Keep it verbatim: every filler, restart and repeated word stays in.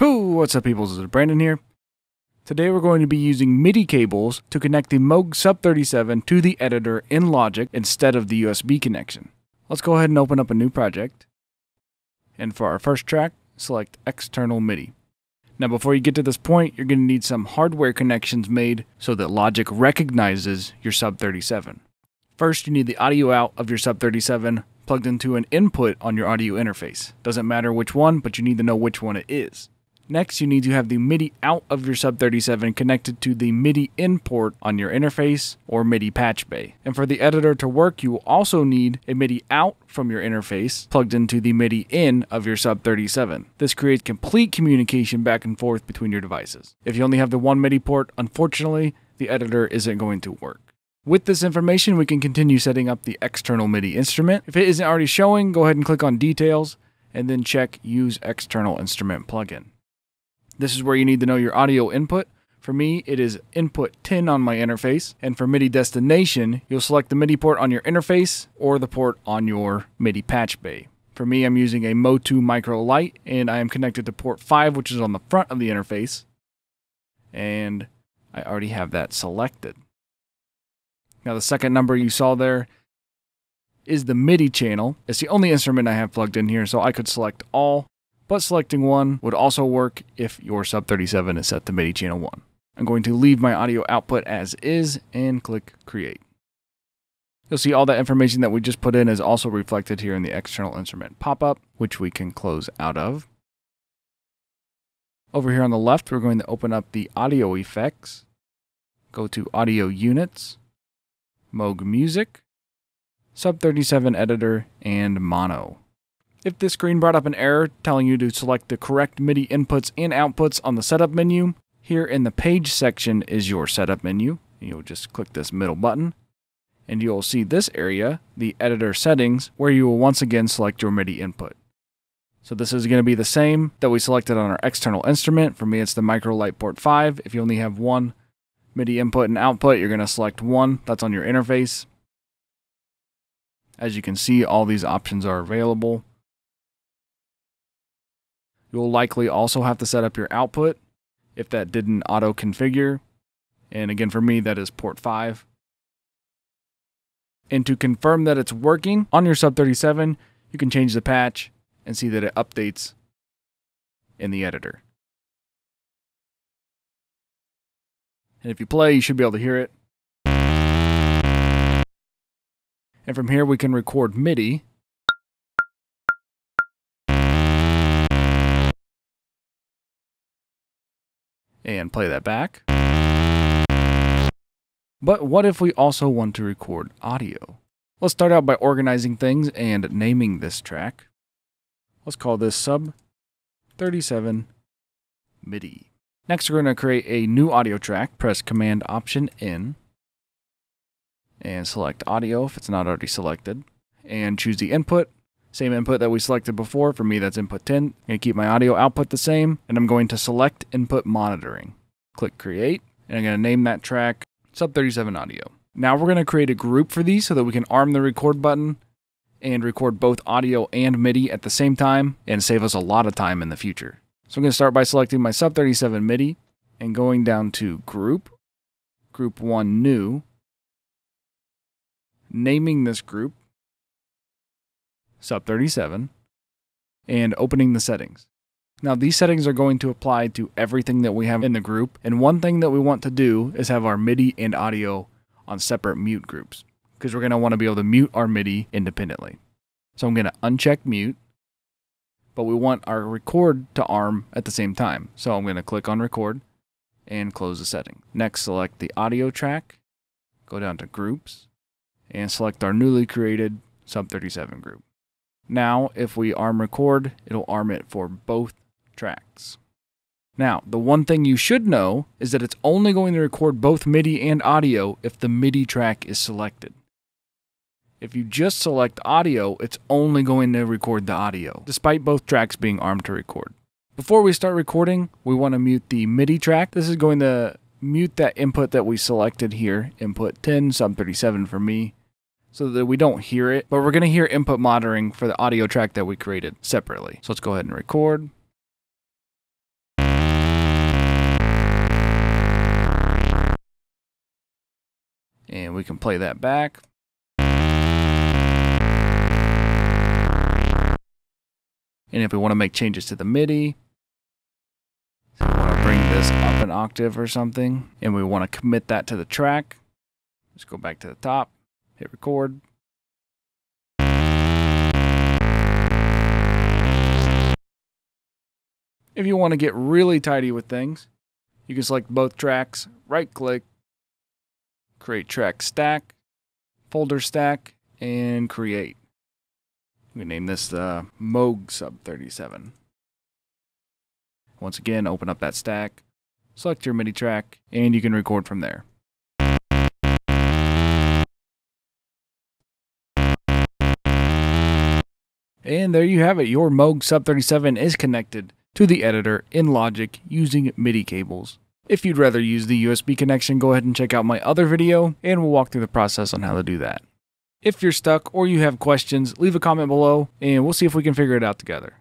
Who? What's up, peoples? It's Brandon here. Today we're going to be using MIDI cables to connect the Moog Sub thirty-seven to the editor in Logic instead of the U S B connection. Let's go ahead and open up a new project. And for our first track, select External MIDI. Now before you get to this point, you're going to need some hardware connections made so that Logic recognizes your Sub thirty-seven. First, you need the audio out of your Sub thirty-seven plugged into an input on your audio interface. Doesn't matter which one, but you need to know which one it is. Next, you need to have the MIDI out of your Sub thirty-seven connected to the MIDI in port on your interface or MIDI patch bay. And for the editor to work, you will also need a MIDI out from your interface plugged into the MIDI in of your Sub thirty-seven. This creates complete communication back and forth between your devices. If you only have the one MIDI port, unfortunately, the editor isn't going to work. With this information, we can continue setting up the external MIDI instrument. If it isn't already showing, go ahead and click on Details and then check Use External Instrument Plugin. This is where you need to know your audio input. For me, it is input ten on my interface. And for MIDI destination, you'll select the MIDI port on your interface or the port on your MIDI patch bay. For me, I'm using a MOTU Micro Lite, and I am connected to port five, which is on the front of the interface. And I already have that selected. Now the second number you saw there is the MIDI channel. It's the only instrument I have plugged in here, so I could select all. But selecting one would also work if your Sub thirty-seven is set to MIDI channel one. I'm going to leave my audio output as is and click Create. You'll see all that information that we just put in is also reflected here in the external instrument pop-up, which we can close out of. Over here on the left, we're going to open up the audio effects, go to Audio Units, Moog Music, Sub thirty-seven Editor, and Mono. If this screen brought up an error telling you to select the correct MIDI inputs and outputs on the setup menu, here in the page section is your setup menu. You'll just click this middle button and you'll see this area, the editor settings, where you will once again select your MIDI input. So this is going to be the same that we selected on our external instrument. For me, it's the Micro Lite port five. If you only have one MIDI input and output, you're going to select one that's on your interface. As you can see, all these options are available. You'll likely also have to set up your output if that didn't auto-configure. And again, for me, that is port five. And to confirm that it's working on your Sub thirty-seven, you can change the patch and see that it updates in the editor. And if you play, you should be able to hear it. And from here, we can record MIDI. And play that back. But what if we also want to record audio? Let's start out by organizing things and naming this track. Let's call this Sub thirty-seven MIDI. Next, we're going to create a new audio track. Press Command Option N and select audio if it's not already selected. And choose the input. Same input that we selected before. For me, that's input ten. I'm going to keep my audio output the same, and I'm going to select input monitoring. Click Create, and I'm going to name that track Sub thirty-seven Audio. Now we're going to create a group for these so that we can arm the record button and record both audio and MIDI at the same time and save us a lot of time in the future. So I'm going to start by selecting my Sub thirty-seven MIDI and going down to Group, Group one New, naming this group Sub thirty-seven, and opening the settings. Now these settings are going to apply to everything that we have in the group, and one thing that we want to do is have our MIDI and audio on separate mute groups, because we're going to want to be able to mute our MIDI independently. So I'm going to uncheck mute, but we want our record to arm at the same time. So I'm going to click on record and close the setting. Next, select the audio track, go down to groups, and select our newly created Sub thirty-seven group. Now, if we arm record, it'll arm it for both tracks. Now, the one thing you should know is that it's only going to record both MIDI and audio if the MIDI track is selected. If you just select audio, it's only going to record the audio, despite both tracks being armed to record. Before we start recording, we want to mute the MIDI track. This is going to mute that input that we selected here, input ten, Sub thirty-seven for me, so that we don't hear it, but we're going to hear input monitoring for the audio track that we created separately. So let's go ahead and record. and we can play that back. And if we want to make changes to the MIDI, so we want to bring this up an octave or something, and we want to commit that to the track, just go back to the top, hit record. If you want to get really tidy with things, you can select both tracks, right-click, create track stack, folder stack, and create. We name this the Moog Sub thirty-seven. Once again, open up that stack, select your MIDI track, and you can record from there. And there you have it. Your Moog Sub thirty-seven is connected to the editor in Logic using MIDI cables. If you'd rather use the U S B connection, go ahead and check out my other video and we'll walk through the process on how to do that. If you're stuck or you have questions, leave a comment below and we'll see if we can figure it out together.